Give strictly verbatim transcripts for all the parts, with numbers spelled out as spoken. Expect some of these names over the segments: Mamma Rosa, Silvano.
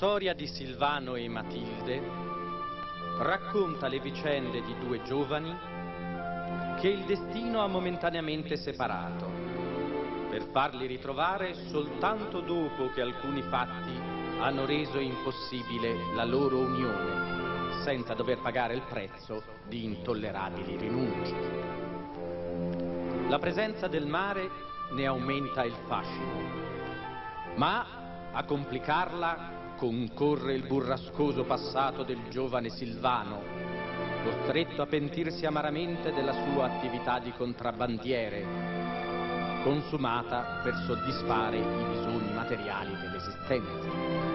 storia di Silvano e Matilde racconta le vicende di due giovani che il destino ha momentaneamente separato, per farli ritrovare soltanto dopo che alcuni fatti hanno reso impossibile la loro unione, senza dover pagare il prezzo di intollerabili rinunce. La presenza del mare ne aumenta il fascino, ma a complicarla concorre il burrascoso passato del giovane Silvano, costretto a pentirsi amaramente della sua attività di contrabbandiere, consumata per soddisfare i bisogni materiali dell'esistenza.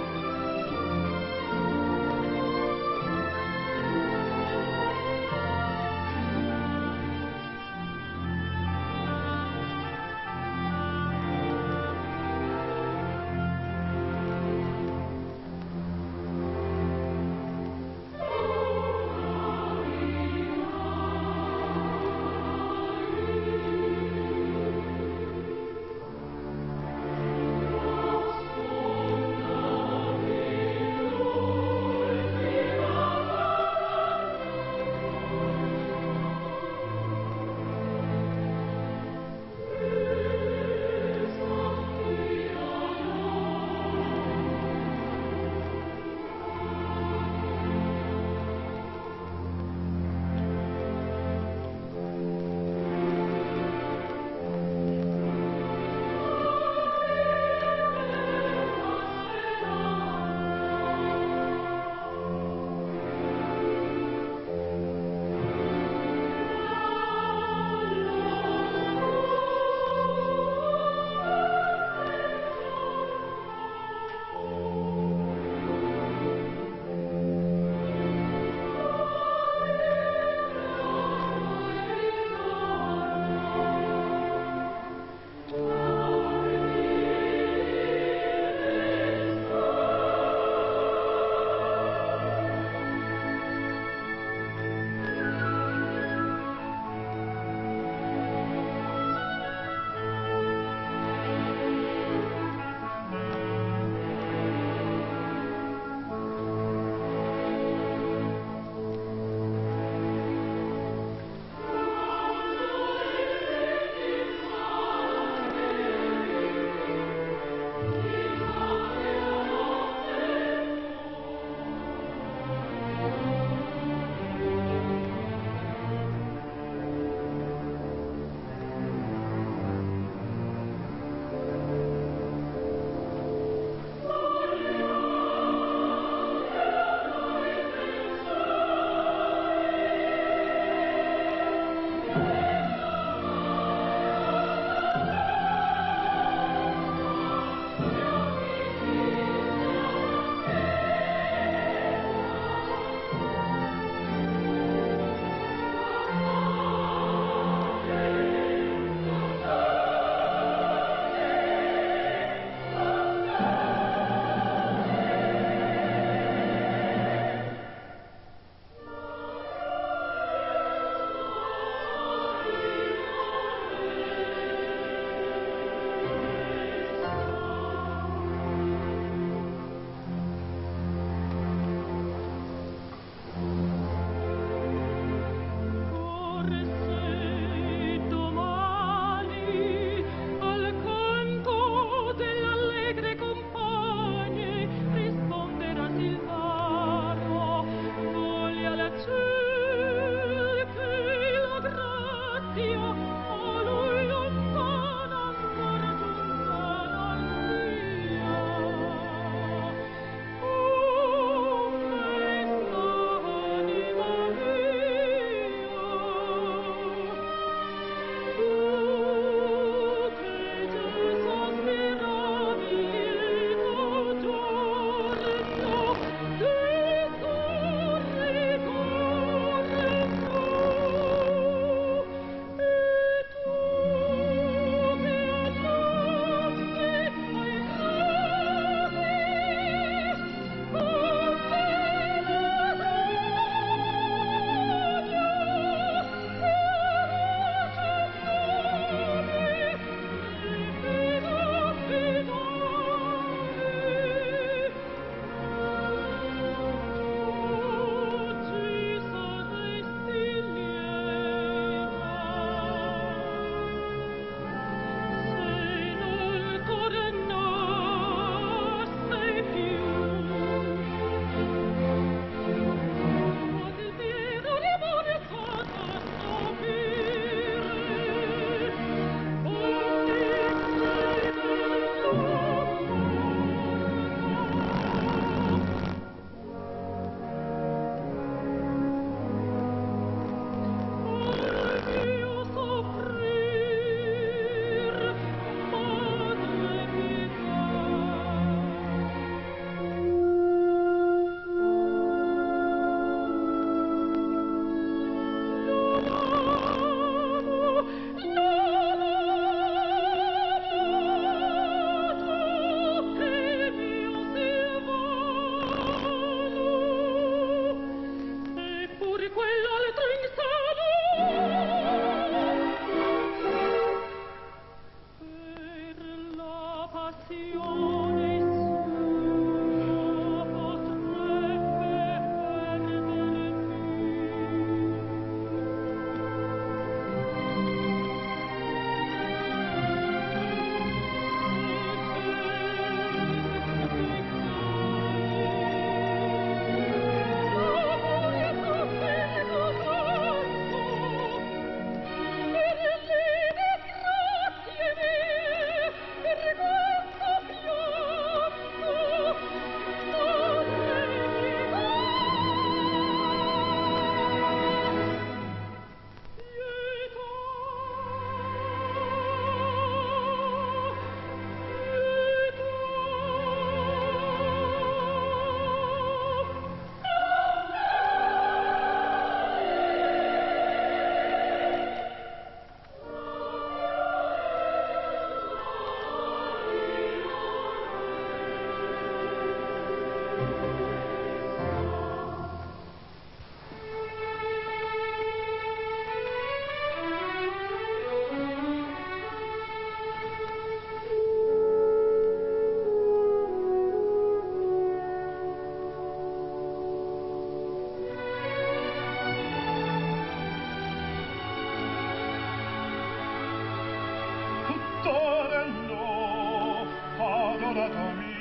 Sorello, adorata mia,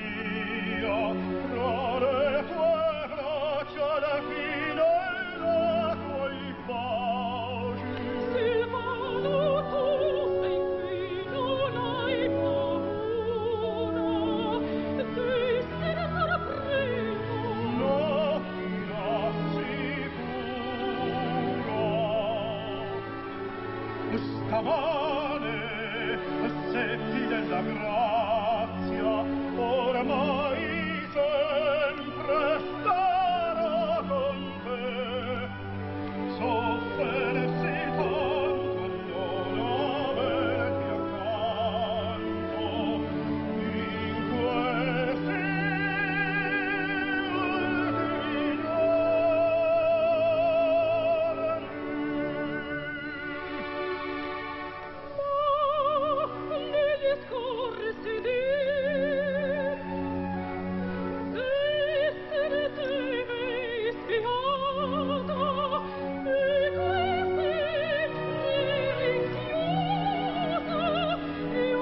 fra le tue braccia la fidelità coi baci. Silvano, tu sei qui, non hai paura, vissene sorpreso. No, la sicuro. Stamane, senti della grazia, ormai sempre starò con te. Soffersi tanto non averti accanto in questi giorni. Discorsi di essere deve ispiato e queste chiusa io sono stata qui sola con le mie memorie.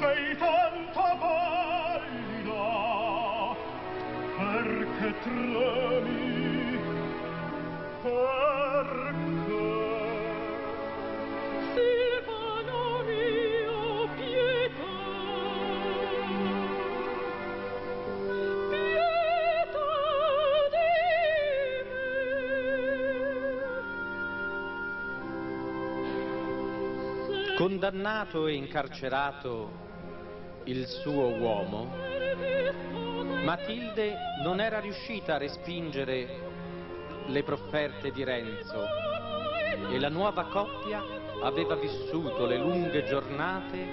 Sei tanto pallida, perché tremi, perché... Silvano mio, pietà, pietà di me. Condannato e incarcerato il suo uomo, Matilde non era riuscita a respingere le profferte di Renzo e la nuova coppia aveva vissuto le lunghe giornate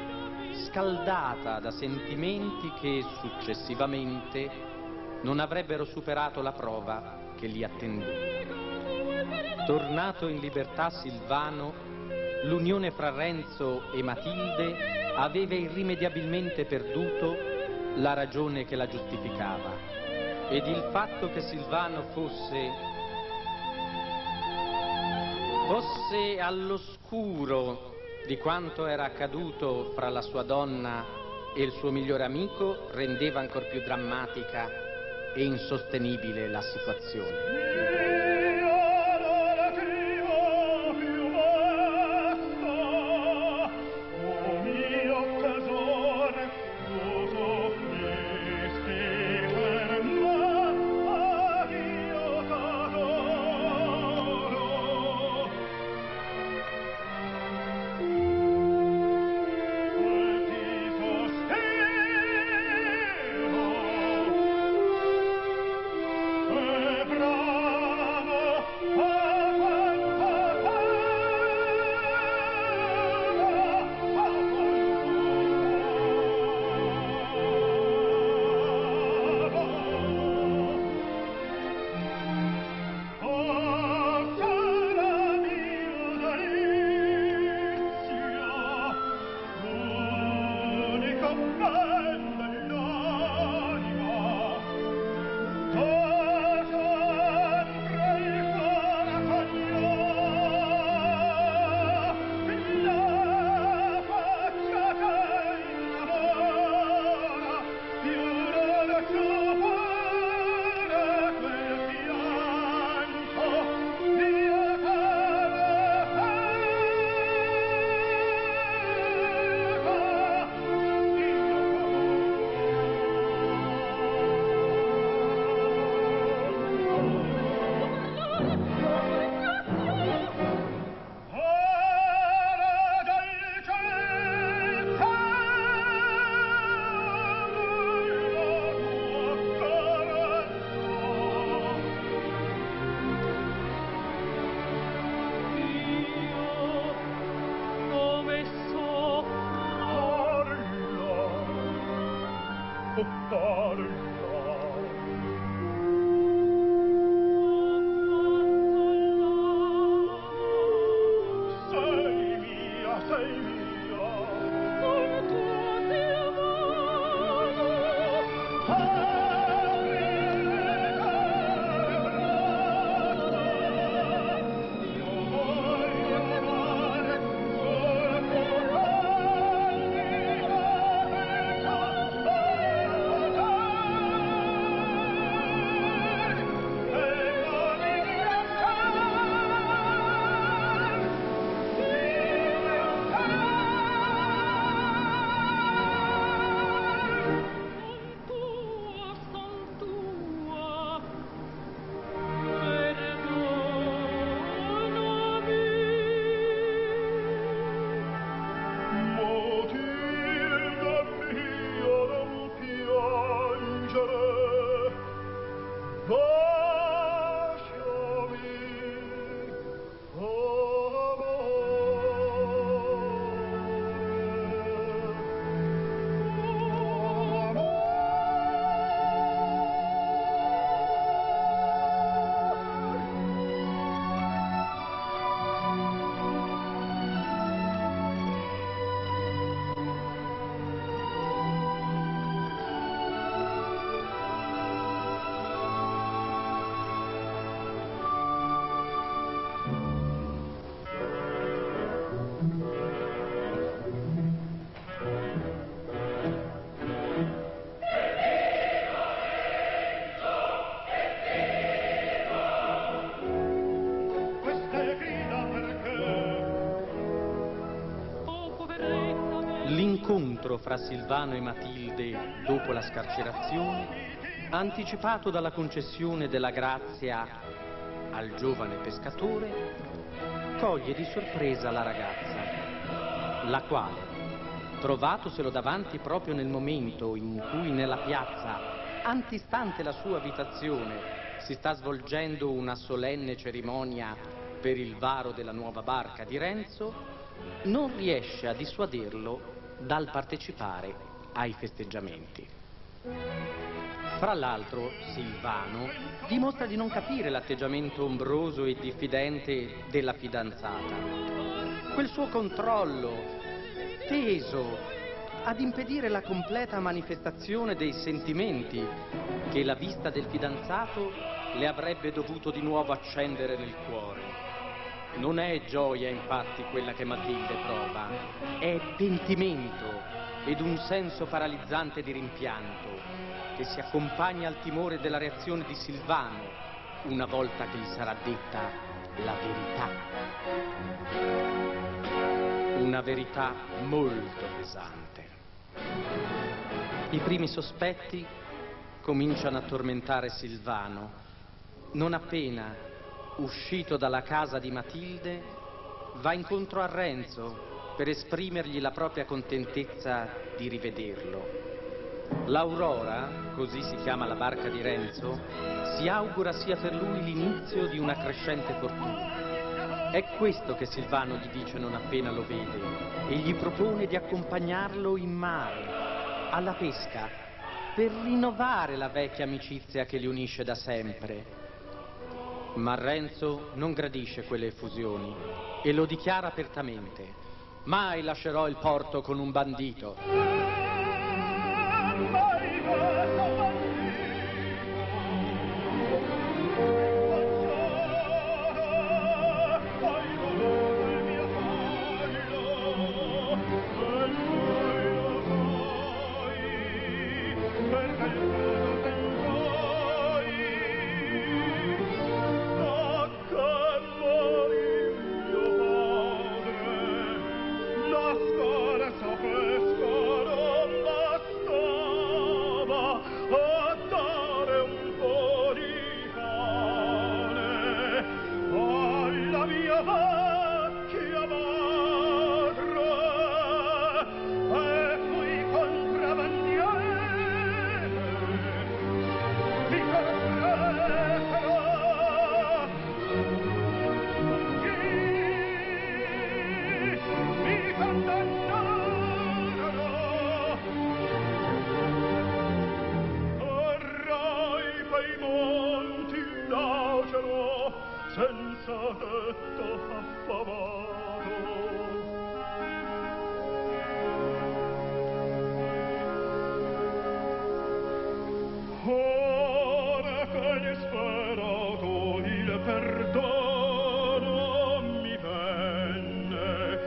scaldata da sentimenti che successivamente non avrebbero superato la prova che li attendeva. Tornato in libertà Silvano, l'unione fra Renzo e Matilde aveva irrimediabilmente perduto la ragione che la giustificava, ed il fatto che Silvano fosse, fosse all'oscuro di quanto era accaduto fra la sua donna e il suo migliore amico rendeva ancor più drammatica e insostenibile la situazione. Bra portare. L'incontro fra Silvano e Matilde dopo la scarcerazione, anticipato dalla concessione della grazia al giovane pescatore, coglie di sorpresa la ragazza, la quale, trovatoselo davanti proprio nel momento in cui nella piazza, antistante la sua abitazione, si sta svolgendo una solenne cerimonia per il varo della nuova barca di Renzo, non riesce a dissuaderlo dal partecipare ai festeggiamenti. Fra l'altro, Silvano dimostra di non capire l'atteggiamento ombroso e diffidente della fidanzata. Quel suo controllo, teso ad impedire la completa manifestazione dei sentimenti che la vista del fidanzato le avrebbe dovuto di nuovo accendere nel cuore. Non è gioia, infatti, quella che Matilde prova, è pentimento ed un senso paralizzante di rimpianto che si accompagna al timore della reazione di Silvano una volta che gli sarà detta la verità. Una verità molto pesante. I primi sospetti cominciano a tormentare Silvano non appena, uscito dalla casa di Matilde, va incontro a Renzo per esprimergli la propria contentezza di rivederlo. L'Aurora, così si chiama la barca di Renzo, si augura sia per lui l'inizio di una crescente fortuna. È questo che Silvano gli dice non appena lo vede e gli propone di accompagnarlo in mare, alla pesca, per rinnovare la vecchia amicizia che li unisce da sempre. Ma Renzo non gradisce quelle effusioni e lo dichiara apertamente: mai lascerò il porto con un bandito. Let's go to senza tetto affamato. Ora che gli sperato il perdono mi venne,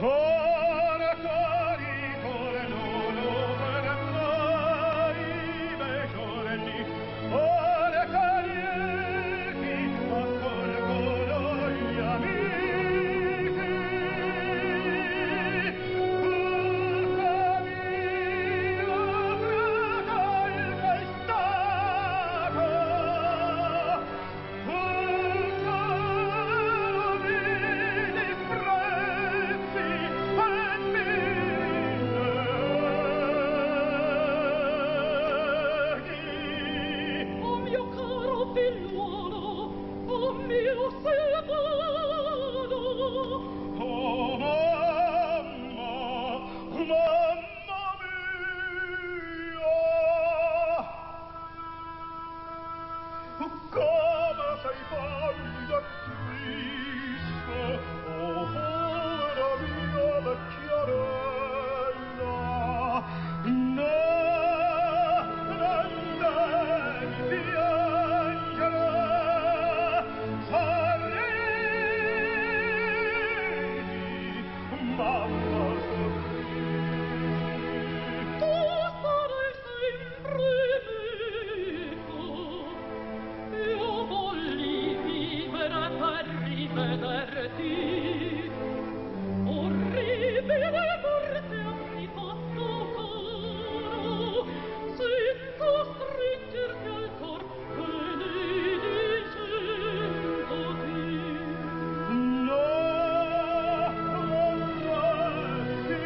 ora che ritorno per noi bei giorni, ora che lieti t'accorgono gli amici. Culpa mia, prega il festegno. Come sei pallido e triste, oh povera mia vecchiarella, no, non devi piangere, sorridi, mamma sorridi. Tu sarai sempre vederti, orribile morte a ogni fatto caro, sento stringerti al cor benedicendoti. No, non devi piangere,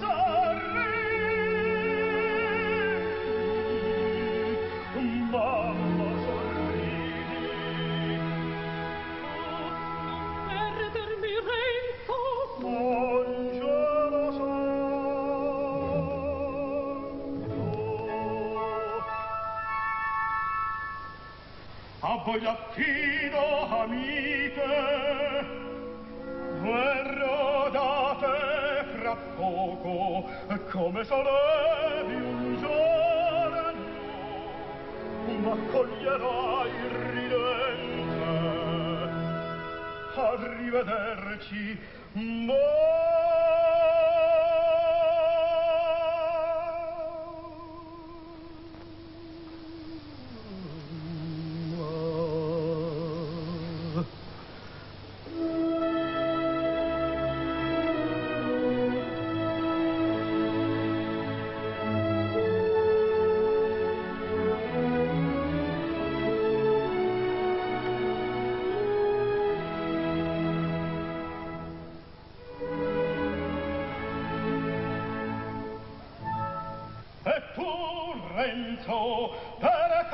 sorridi, mamma sorridi. A voi latino amiche, verrò date fra poco, come solevi un giorno, m'accoglierai ridente. Arrivederci, amore.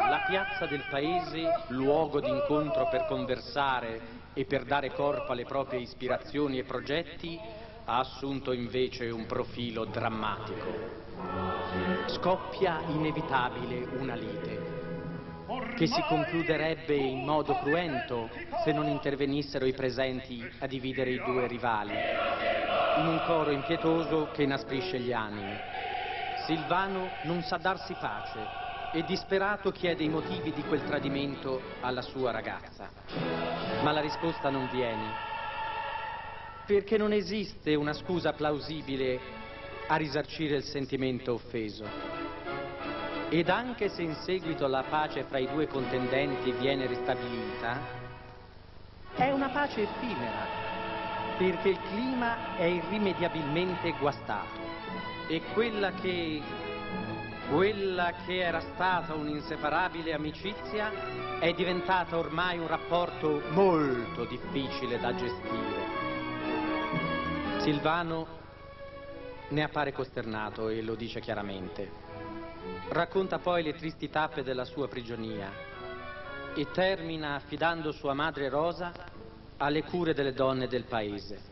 La piazza del paese, luogo d'incontro per conversare e per dare corpo alle proprie ispirazioni e progetti, ha assunto invece un profilo drammatico. Scoppia inevitabile una lite, che si concluderebbe in modo cruento se non intervenissero i presenti a dividere i due rivali, in un coro impietoso che inasprisce gli animi. Silvano non sa darsi pace e disperato chiede i motivi di quel tradimento alla sua ragazza. Ma la risposta non viene, perché non esiste una scusa plausibile a risarcire il sentimento offeso. Ed anche se in seguito la pace fra i due contendenti viene ristabilita, è una pace effimera, perché il clima è irrimediabilmente guastato. E quella che, quella che era stata un'inseparabile amicizia è diventata ormai un rapporto molto difficile da gestire. Silvano ne appare costernato e lo dice chiaramente. Racconta poi le tristi tappe della sua prigionia e termina affidando sua madre Rosa alle cure delle donne del paese.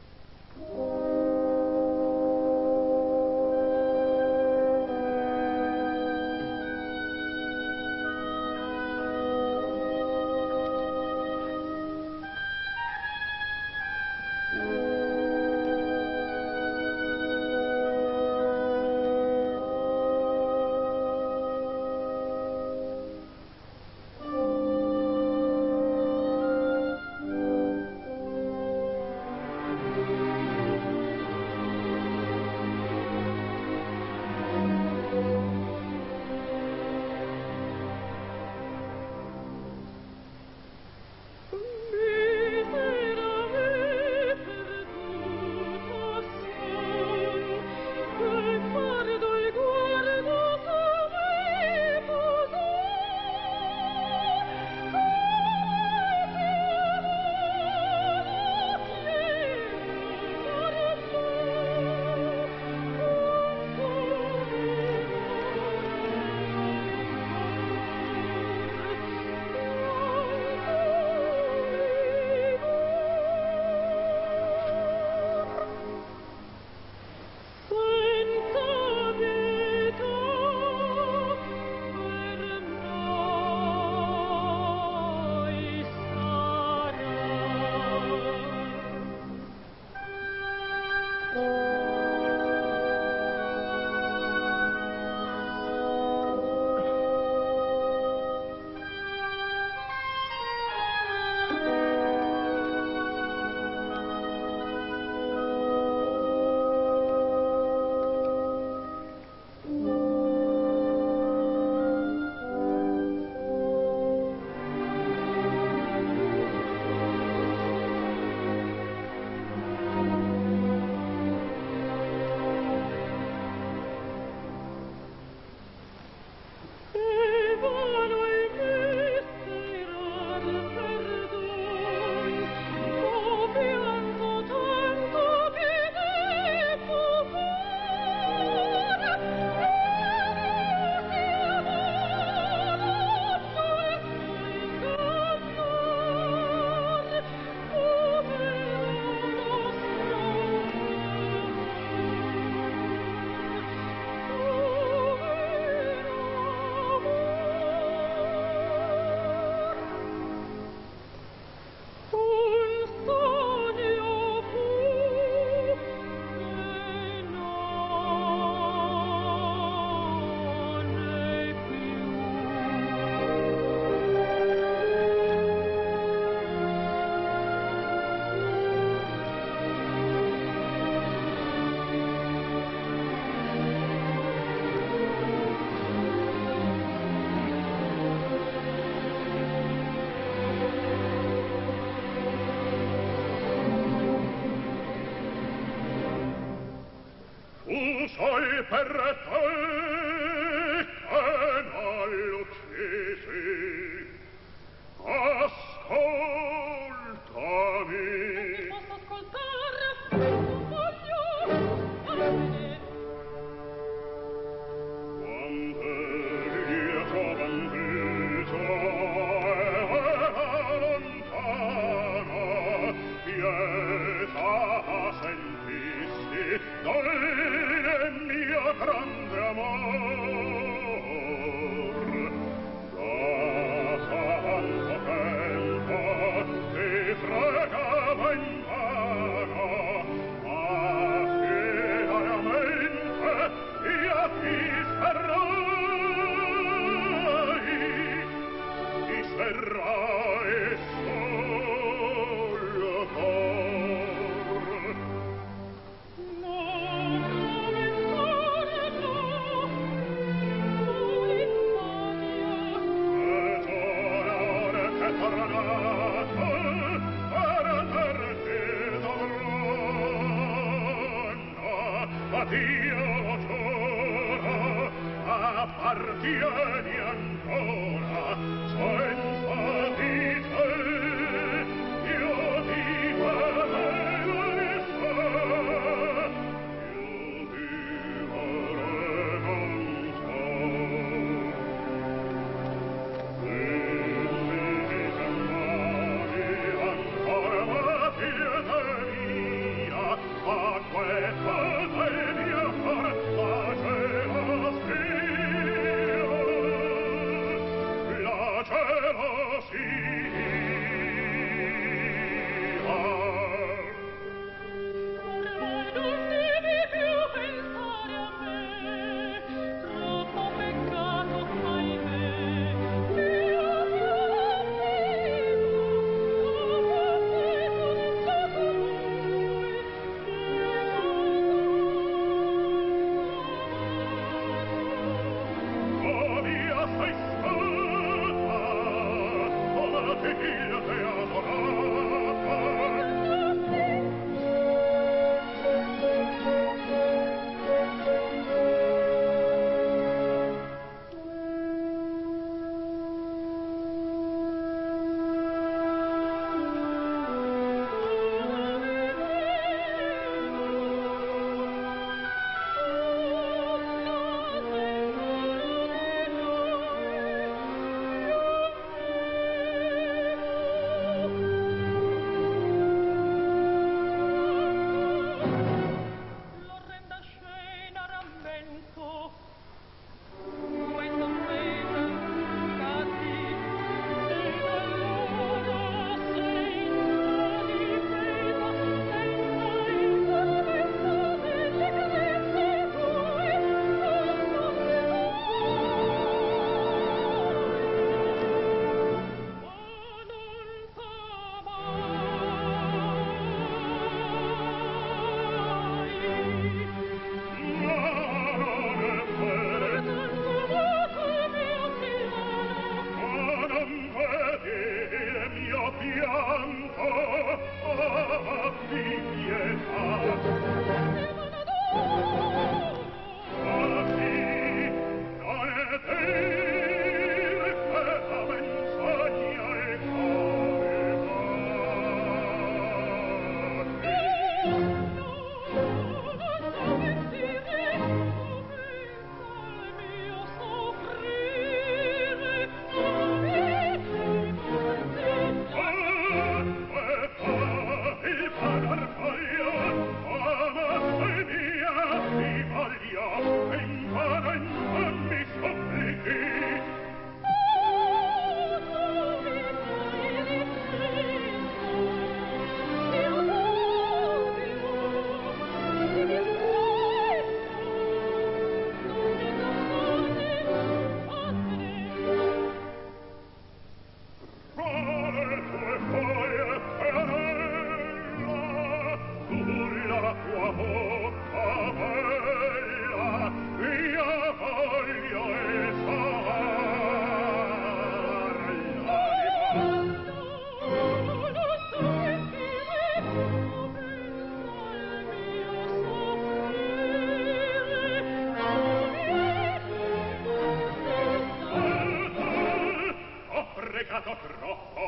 pregato troppo,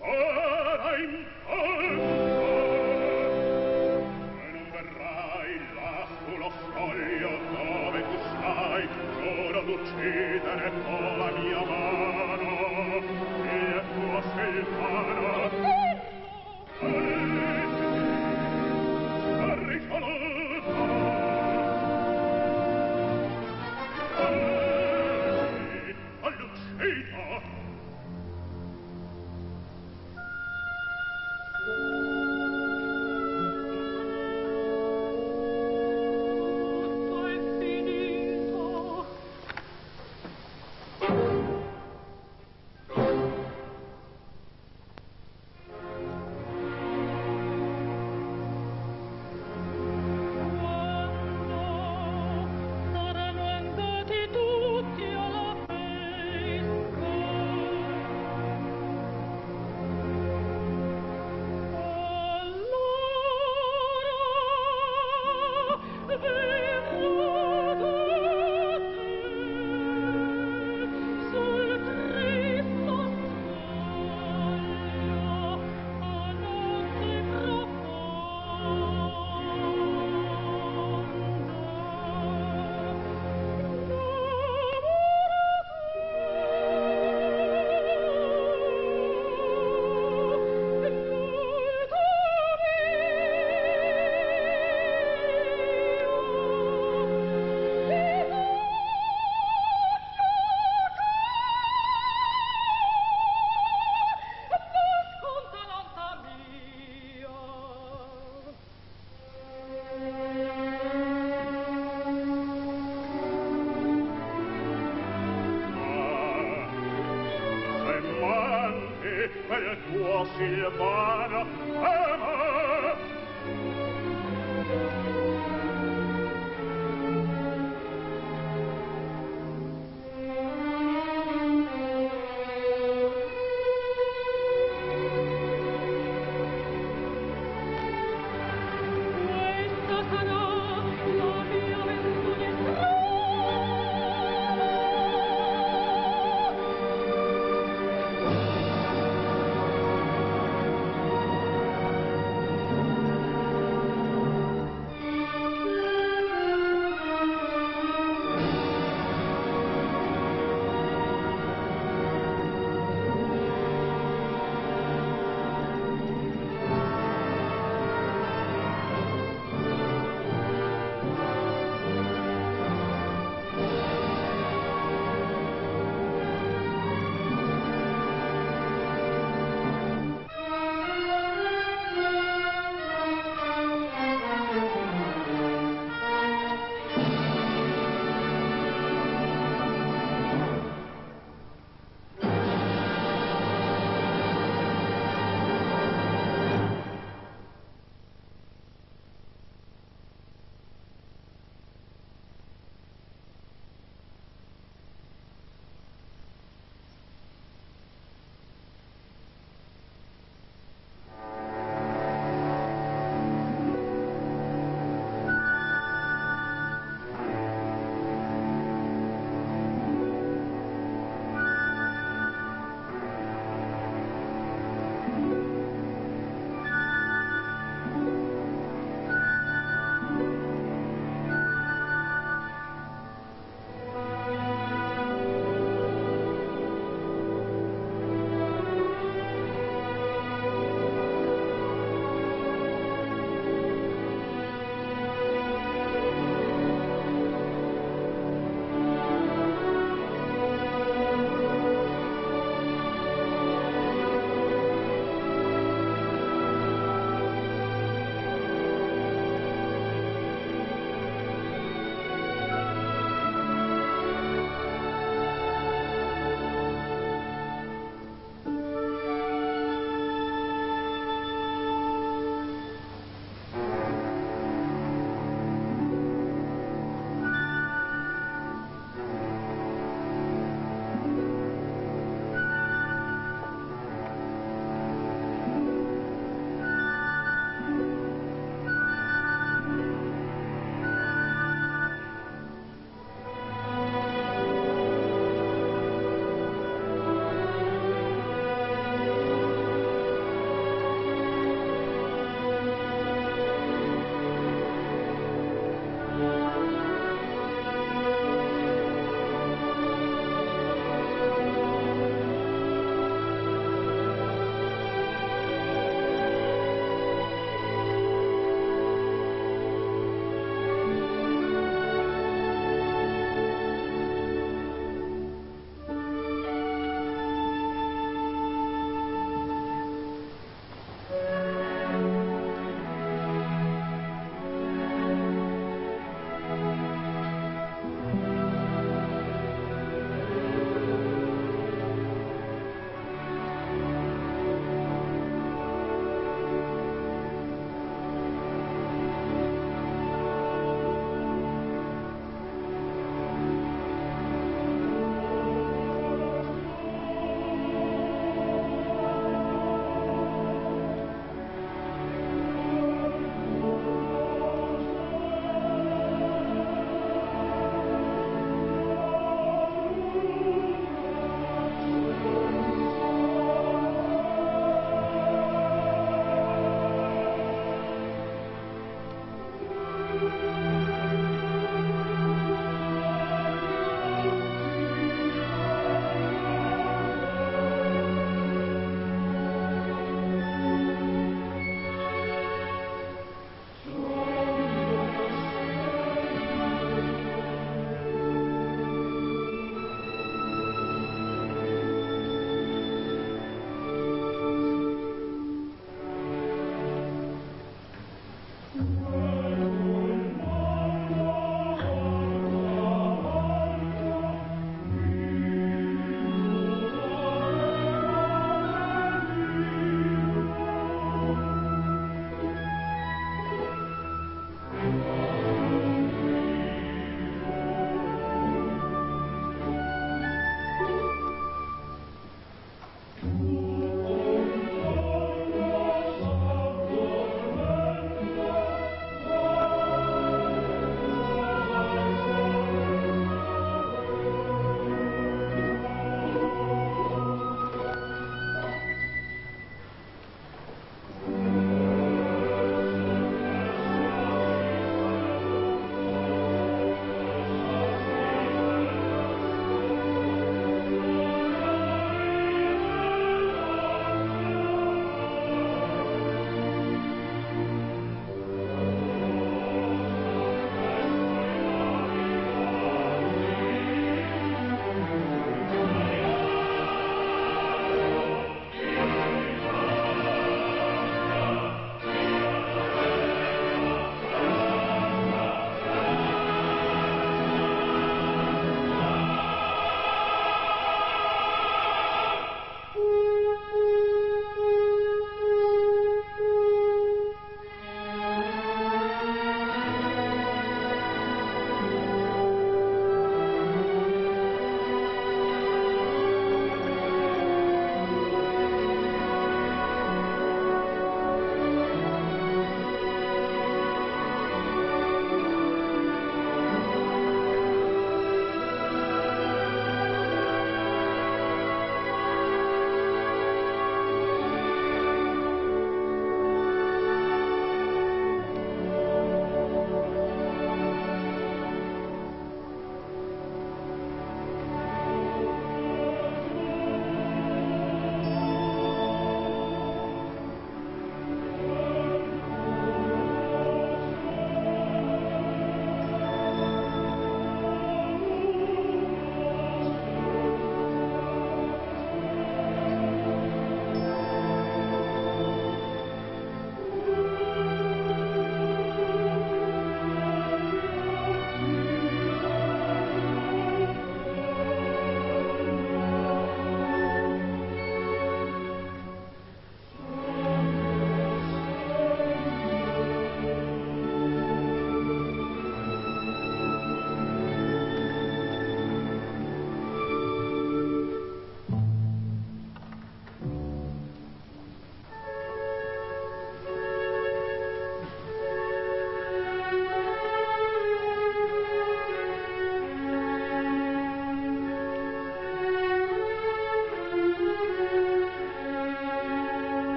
ora in fondo. E non verrai là sullo scoglio dove tu stai, giuro d'uccidere con la mia mano, il tuo Silvano. Allegrati, arricolosa.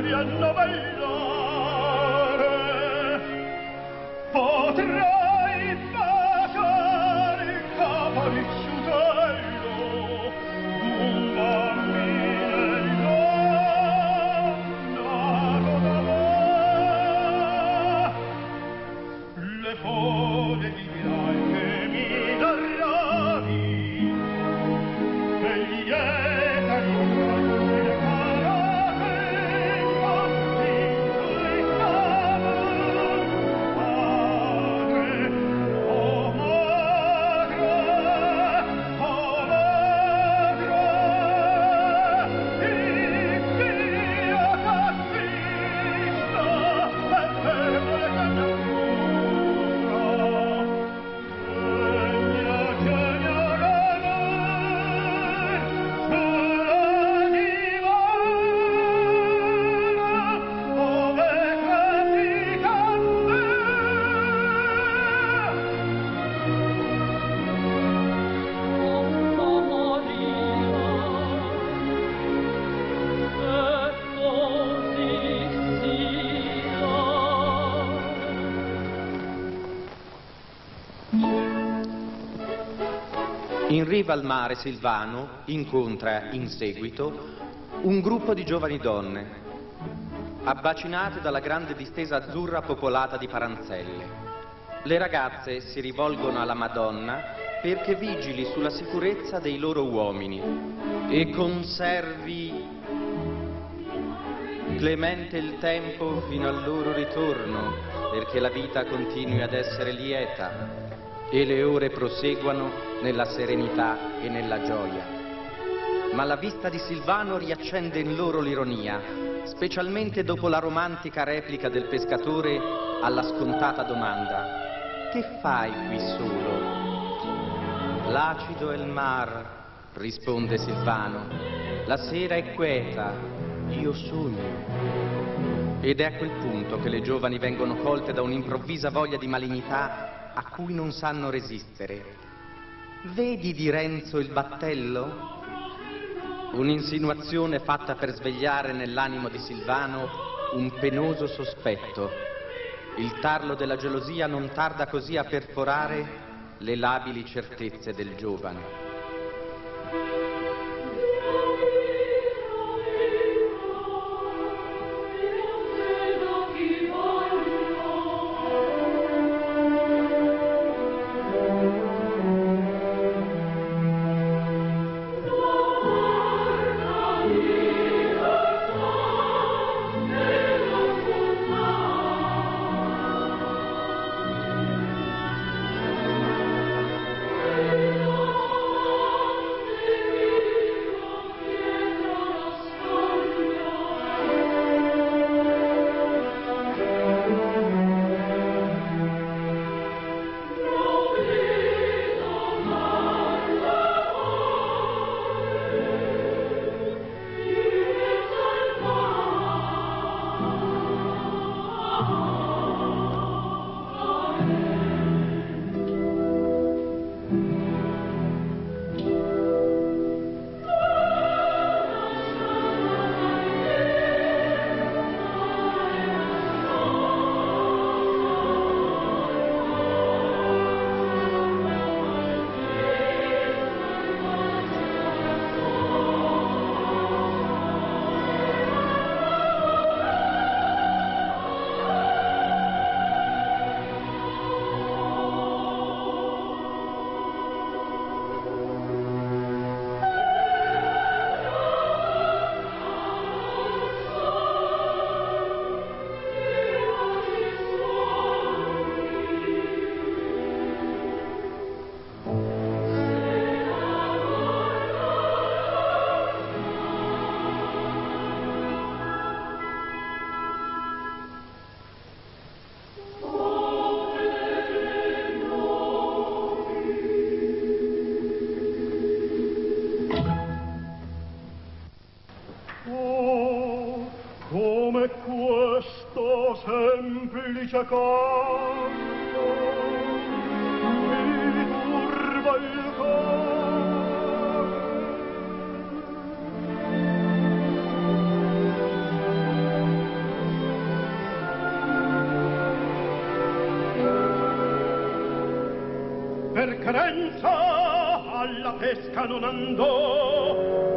mi hanno bailare, potrai pagare il capricciutello, un bambino in donna, le folle dirai che mi darai, e gli etani In riva al mare Silvano incontra, in seguito, un gruppo di giovani donne, abbacinate dalla grande distesa azzurra popolata di paranzelle. Le ragazze si rivolgono alla Madonna perché vigili sulla sicurezza dei loro uomini e conservi clemente il tempo fino al loro ritorno, perché la vita continui ad essere lieta e le ore proseguano nella serenità e nella gioia. Ma la vista di Silvano riaccende in loro l'ironia, specialmente dopo la romantica replica del pescatore alla scontata domanda: che fai qui solo? L'acido è il mar, risponde Silvano, la sera è queta, io sogno. Ed è a quel punto che le giovani vengono colte da un'improvvisa voglia di malignità a cui non sanno resistere. Vedi di Renzo il battello? Un'insinuazione fatta per svegliare nell'animo di Silvano un penoso sospetto. Il tarlo della gelosia non tarda così a perforare le labili certezze del giovane. Semplice canto mi turba il cuore. Crerenza alla pesca non andò.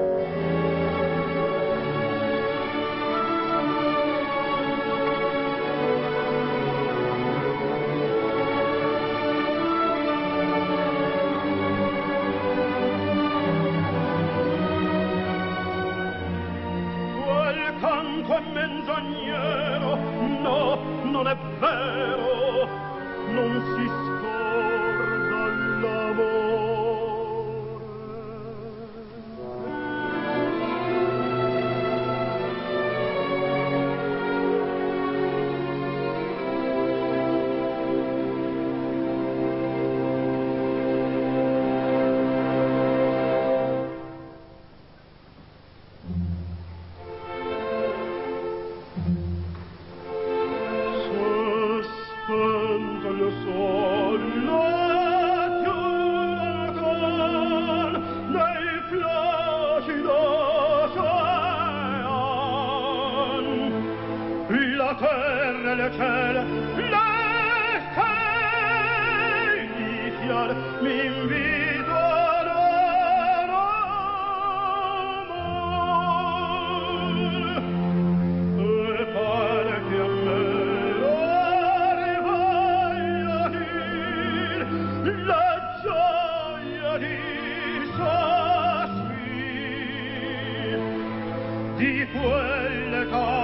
Menzognero, no, non è vero, non si scorda l'amore. Le cielo, le cieli fior mi invitano all'amor, e pare che a me arrivai a dir la gioia di sospir di quelle cose.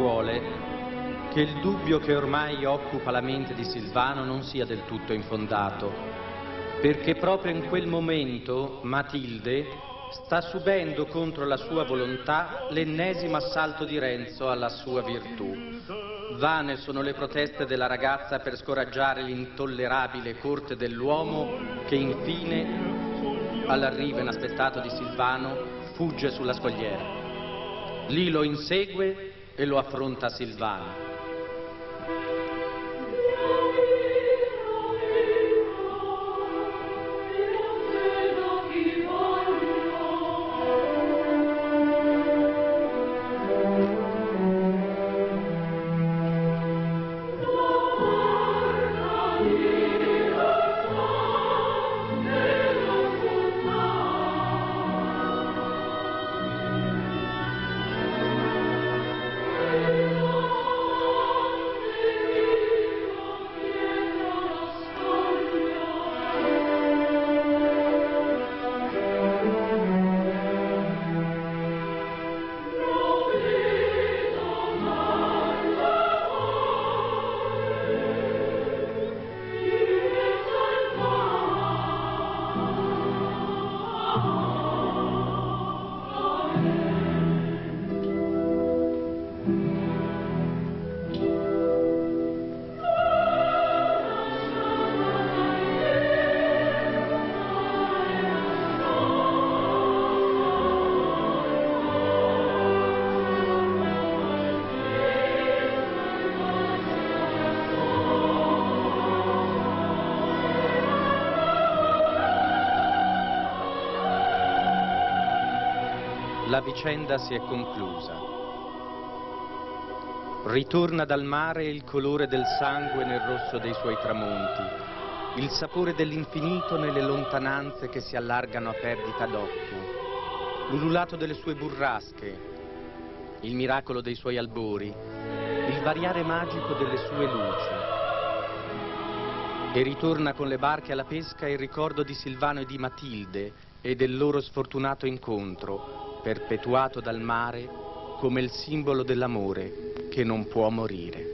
scuole che il dubbio che ormai occupa la mente di Silvano non sia del tutto infondato, perché proprio in quel momento Matilde sta subendo contro la sua volontà l'ennesimo assalto di Renzo alla sua virtù. Vane sono le proteste della ragazza per scoraggiare l'intollerabile corte dell'uomo che infine, all'arrivo inaspettato di Silvano, fugge sulla scogliera. Lì lo insegue e lo affronta Silvano. La vicenda si è conclusa. Ritorna dal mare il colore del sangue nel rosso dei suoi tramonti, il sapore dell'infinito nelle lontananze che si allargano a perdita d'occhio, l'ululato delle sue burrasche, il miracolo dei suoi albori, il variare magico delle sue luci. E ritorna con le barche alla pesca il ricordo di Silvano e di Matilde e del loro sfortunato incontro, perpetuato dal mare come il simbolo dell'amore che non può morire.